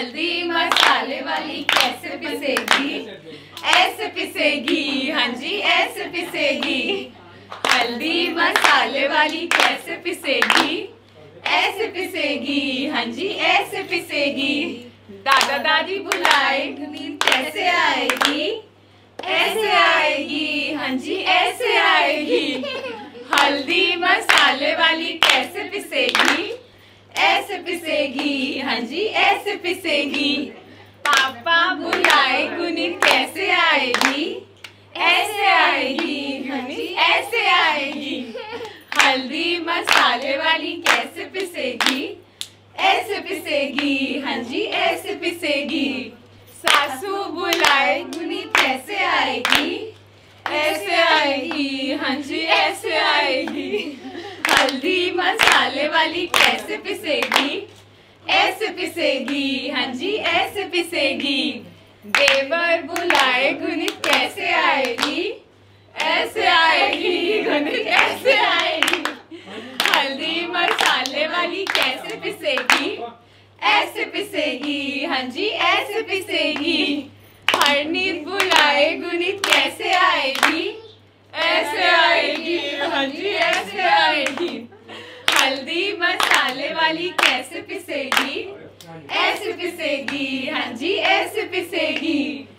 हल्दी मसाले वाली कैसे पिसेगी, ऐसे पिसेगी, हाँ जी ऐसे पिसेगी। हल्दी मसाले वाली कैसे पिसेगी, ऐसे पिसेगी, हाँ जी ऐसे पिसेगी। दादा दादी बुलाए नींद कैसे आएगी, ऐसे आएगी, हाँ जी ऐसे आएगी। हल्दी मसाले वाली कैसे पिसेगी, ऐसे पिसेगी, हाँ जी ऐसे पिसेगी। पापा बुलाए गुनीत कैसे आएगी, ऐसे आएगी, हाँ जी ऐसे आएगी। हल्दी मसाले वाली कैसे पिसेगी, ऐसे पिसेगी, हाँ जी ऐसे पिसेगी। सासू बुलाए गुनीत कैसे आएगी, ऐसे आएगी, हाँ जी ऐसे आएगी। हल्दी मसाले वाली कैसे पिसेगी, ऐसे पिसेगी, हाँ जी ऐसे पिसेगी। देवर बुलाए गुनीत कैसे आएगी, ऐसे आएगी, गुनीत ऐसे आएगी। हल्दी मसाले वाली कैसे पिसेगी, ऐसे पिसेगी, हाँ जी ऐसे पिसेगी। हरनीत बुलाए गुनीत कैसे आएगी, ऐसे आएगी, हाँ जी ऐसे आएगी। हल्दी मसाले वाली कैसे पिसेगी, ऐसे पिसेगी, हाँ जी ऐसे पिसेगी।